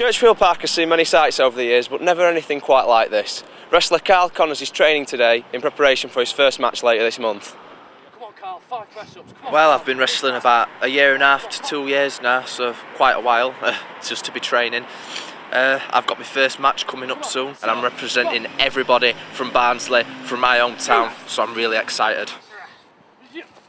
Churchfield Park has seen many sights over the years, but never anything quite like this. Wrestler Karl Connors is training today in preparation for his first match later this month. Come on, Karl, 5 press-ups. Well, I've been wrestling about 1.5 to 2 years now, so quite a while just to be training. I've got my first match coming up soon, and I'm representing everybody from Barnsley, from my hometown, so I'm really excited.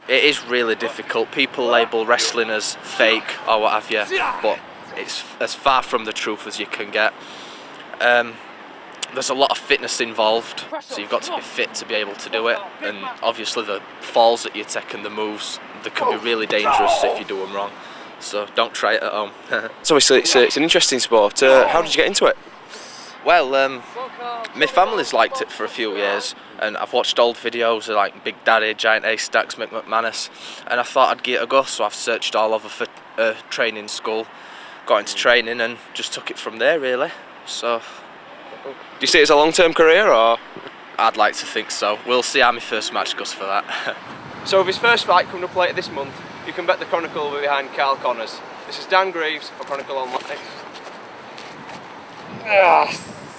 It is really difficult. People label wrestling as fake or what have you, but it's as far from the truth as you can get. There's a lot of fitness involved, so you've got to be fit to be able to do it, and obviously the falls that you take and the moves, they can be really dangerous if you do them wrong, so don't try it at home. So it's an interesting sport. How did you get into it? Well, my family's liked it for a few years, and I've watched old videos of like Big Daddy, Giant Ace Stacks, Mick McManus, and I thought I'd give it a go, so I've searched all over for training school, got into training and just took it from there really. So, do you see it as a long-term career or? I'd like to think so. We'll see how my first match goes for that. So with his first fight coming up later this month, you can bet the Chronicle will be behind Karl Connors. This is Dan Greaves for Chronicle Online.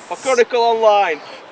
For Chronicle Online.